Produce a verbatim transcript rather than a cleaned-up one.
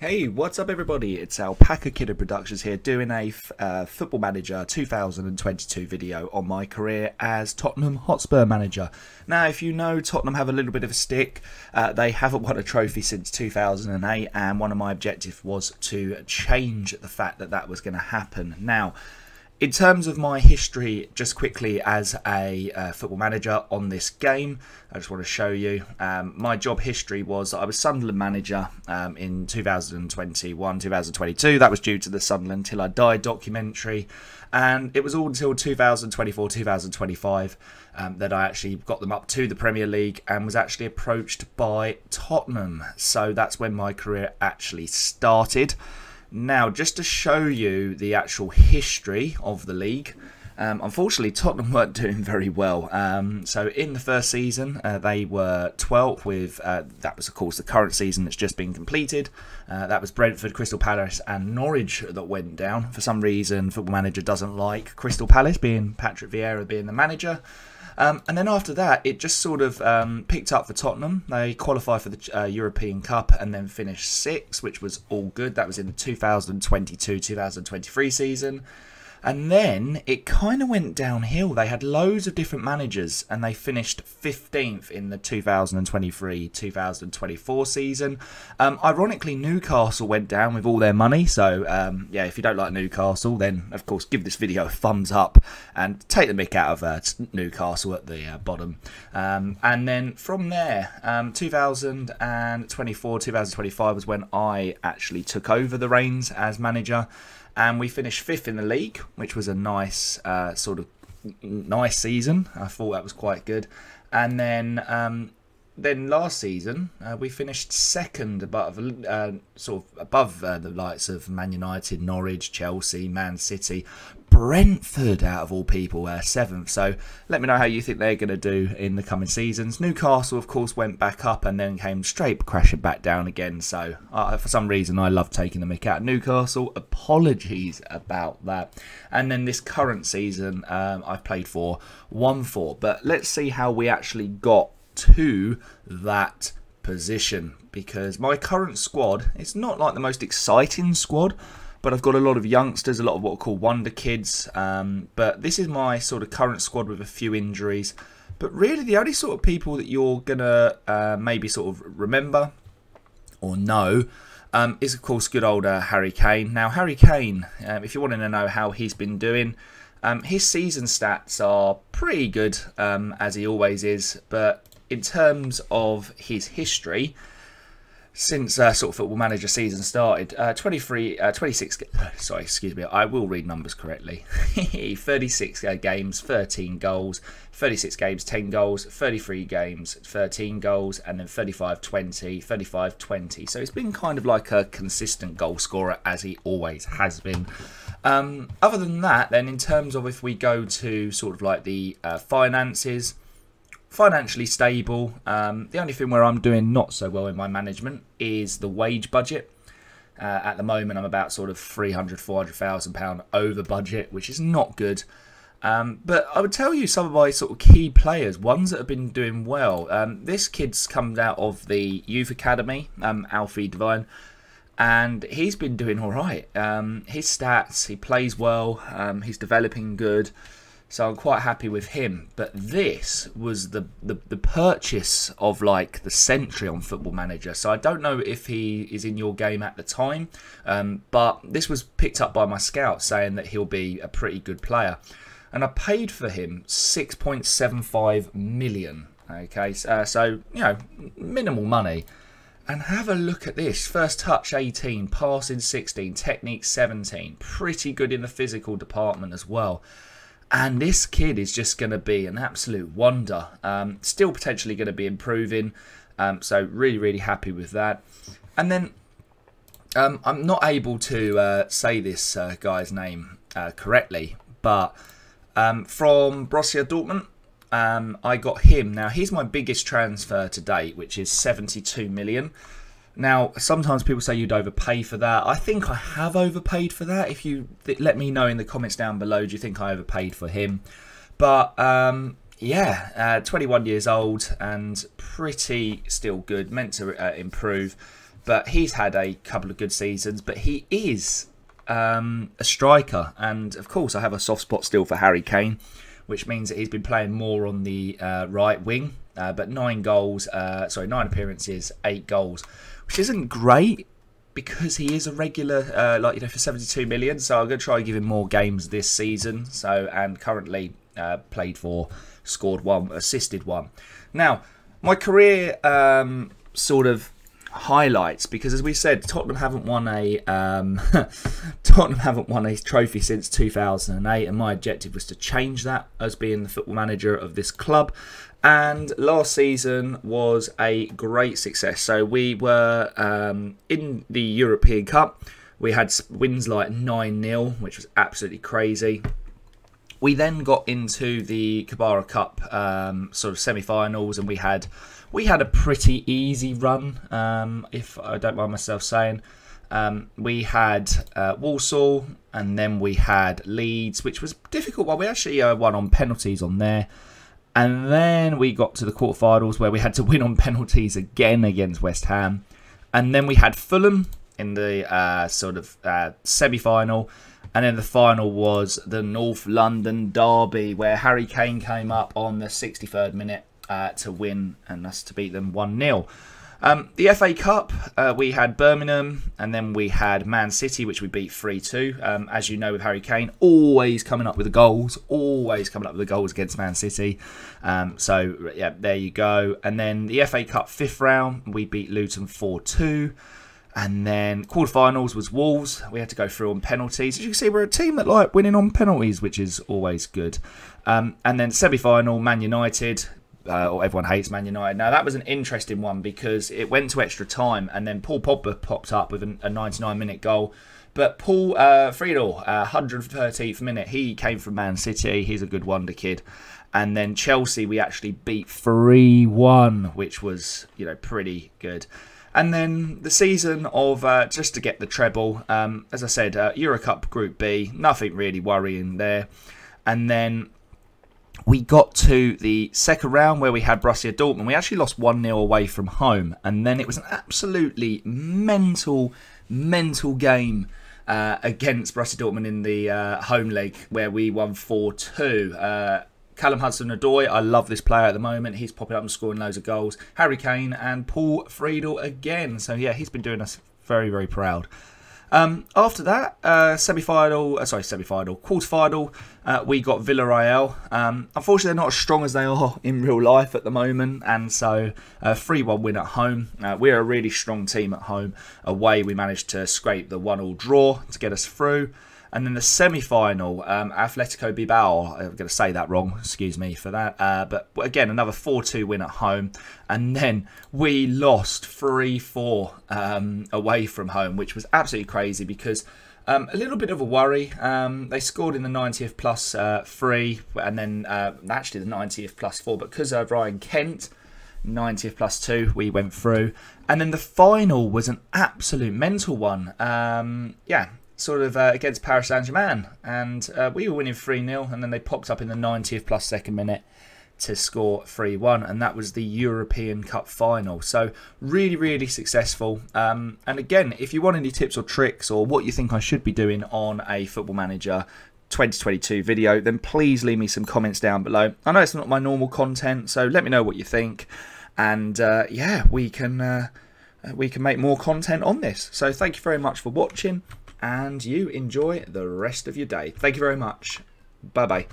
Hey, what's up everybody? It's Alpaca Kidder Productions here doing a uh, Football Manager two thousand twenty-two video on my career as Tottenham Hotspur manager. Now, if you know, Tottenham have a little bit of a stick. Uh, they haven't won a trophy since two thousand eight, and one of my objectives was to change the fact that that was going to happen. Now, in terms of my history, just quickly as a uh, football manager on this game, I just want to show you um, my job history was I was Sunderland manager um, in two thousand twenty-one, two thousand twenty-two. That was due to the Sunderland Till I Die documentary. And it was all until two thousand twenty-four, two thousand twenty-five um, that I actually got them up to the Premier League and was actually approached by Tottenham. So that's when my career actually started. Now, just to show you the actual history of the league, um, unfortunately Tottenham weren't doing very well. Um, so in the first season, uh, they were twelfth with, uh, that was of course the current season that's just been completed. Uh, that was Brentford, Crystal Palace and Norwich that went down. For some reason, Football Manager doesn't like Crystal Palace, being Patrick Vieira being the manager. Um, and then after that, it just sort of um, picked up for Tottenham. They qualified for the uh, European Cup and then finished sixth, which was all good. That was in the two thousand twenty-two, two thousand twenty-three season. And then it kind of went downhill. They had loads of different managers and they finished fifteenth in the two thousand twenty-three, two thousand twenty-four season. Um, ironically, Newcastle went down with all their money. So, um, yeah, if you don't like Newcastle, then, of course, give this video a thumbs up and take the mick out of uh, Newcastle at the uh, bottom. Um, and then from there, um, two thousand twenty-four, two thousand twenty-five was when I actually took over the reins as manager. And we finished fifth in the league, which was a nice uh, sort of nice season. I thought that was quite good. And then um, then last season, uh, we finished second, above, uh, sort of above uh, the likes of Man United, Norwich, Chelsea, Man City, Brentford, out of all people, uh, seventh. So let me know how you think they're going to do in the coming seasons. Newcastle, of course, went back up and then came straight crashing back down again. So uh, for some reason, I love taking the mick out of Newcastle. Apologies about that. And then this current season, um, I've played for one four. But let's see how we actually got to that position, because my current squad, it's not like the most exciting squad, but I've got a lot of youngsters, a lot of what I call wonder kids. Um, but this is my sort of current squad with a few injuries. But really the only sort of people that you're going to uh, maybe sort of remember or know um, is, of course, good old uh, Harry Kane. Now, Harry Kane, um, if you wanted to know how he's been doing, um, his season stats are pretty good, um, as he always is. But in terms of his history, since uh, sort of Football Manager season started, uh, twenty-three, uh, twenty-six, sorry, excuse me, I will read numbers correctly, thirty-six uh, games, thirteen goals, thirty-six games, ten goals, thirty-three games, thirteen goals, and then thirty-five, twenty, thirty-five, twenty. So it's been kind of like a consistent goal scorer, as he always has been. Um, other than that, then, in terms of if we go to sort of like the uh, finances, financially stable. Um, the only thing where I'm doing not so well in my management is the wage budget. Uh, at the moment, I'm about sort of three hundred, four hundred thousand pounds over budget, which is not good. Um, but I would tell you some of my sort of key players, ones that have been doing well. Um, this kid's come out of the youth academy, um, Alfie Devine, and he's been doing all right. Um, his stats, he plays well, um, he's developing good. So I'm quite happy with him. But this was the, the, the purchase of like the century on Football Manager. So I don't know if he is in your game at the time. Um, but this was picked up by my scout saying that he'll be a pretty good player. And I paid for him six point seven five million. Okay, uh, so, you know, minimal money. And have a look at this. First touch eighteen, passing sixteen, technique seventeen. Pretty good in the physical department as well. And this kid is just going to be an absolute wonder. Um, still potentially going to be improving. Um, so really, really happy with that. And then um, I'm not able to uh, say this uh, guy's name uh, correctly. But um, from Borussia Dortmund, um, I got him. Now, he's my biggest transfer to date, which is seventy-two million. Now, sometimes people say you'd overpay for that. I think I have overpaid for that. If you th let me know in the comments down below, do you think I overpaid for him? But, um, yeah, uh, twenty-one years old and pretty still good, meant to uh, improve. But he's had a couple of good seasons, but he is um, a striker. And, of course, I have a soft spot still for Harry Kane, which means that he's been playing more on the uh, right wing. Uh, but nine goals, uh, sorry, nine appearances, eight goals, which isn't great because he is a regular, uh, like, you know, for seventy-two million. So I'm going to try and give him more games this season. So, and currently uh, played four, scored one, assisted one. Now, my career um, sort of highlights, because as we said, Tottenham haven't won a um, Tottenham haven't won a trophy since two thousand eight, and my objective was to change that as being the football manager of this club. And last season was a great success. So we were um, in the European Cup. We had wins like nine nil, which was absolutely crazy. We then got into the Kibara Cup um, sort of semi-finals, and we had we had a pretty easy run, um, if I don't mind myself saying. Um, we had uh, Walsall, and then we had Leeds, which was a difficult one. We actually uh, won on penalties on there. And then we got to the quarterfinals where we had to win on penalties again against West Ham. And then we had Fulham in the uh, sort of uh, semi-final. And then the final was the North London Derby, where Harry Kane came up on the sixty-third minute uh, to win and us to beat them one nil. Um, the F A Cup, uh, we had Birmingham, and then we had Man City, which we beat three two. Um, as you know, with Harry Kane, always coming up with the goals, always coming up with the goals against Man City. Um, so, yeah, there you go. And then the F A Cup fifth round, we beat Luton four two. And then quarterfinals was Wolves. We had to go through on penalties. As you can see, we're a team that like winning on penalties, which is always good. Um, and then semi-final, Man United. Uh, or everyone hates Man United. Now, that was an interesting one because it went to extra time. And then Paul Pogba popped up with an, a ninety-nine minute goal. But Paul uh, Friedel, uh, one hundred thirteenth minute, he came from Man City. He's a good wonder kid. And then Chelsea, we actually beat three one, which was, you know, pretty good. And then the season of, uh, just to get the treble, um, as I said, uh, Euro Cup Group B, nothing really worrying there. And then we got to the second round where we had Borussia Dortmund. We actually lost one nil away from home. And then it was an absolutely mental, mental game uh, against Borussia Dortmund in the uh, home leg where we won four two. Uh, Callum Hudson-Odoi, I love this player at the moment. He's popping up and scoring loads of goals. Harry Kane and Paul Friedel again. So, yeah, he's been doing us very, very proud. Um, after that, uh, semi-final, uh, sorry, semi-final, quarter-final, uh, we got Villarreal. Um, unfortunately, they're not as strong as they are in real life at the moment. And so, a three one win at home. Uh, we're a really strong team at home. Away, we managed to scrape the one all draw to get us through. And then the semi-final, um, Atletico Bilbao, I'm going to say that wrong, excuse me for that. Uh, but again, another four two win at home. And then we lost three four um, away from home, which was absolutely crazy because um, a little bit of a worry. Um, they scored in the ninetieth plus uh, three, and then uh, actually the ninetieth plus four. But because of Ryan Kent, ninetieth plus two, we went through. And then the final was an absolute mental one. Um, yeah. sort of uh, against Paris Saint-Germain, and uh, we were winning three nil, and then they popped up in the ninetieth plus second minute to score three one, and that was the European Cup final. So really, really successful. Um, and again, if you want any tips or tricks or what you think I should be doing on a Football Manager twenty twenty-two video, then please leave me some comments down below. I know it's not my normal content, so let me know what you think, and uh, yeah, we can uh, we can make more content on this. So thank you very much for watching, and you enjoy the rest of your day. Thank you very much. Bye-bye.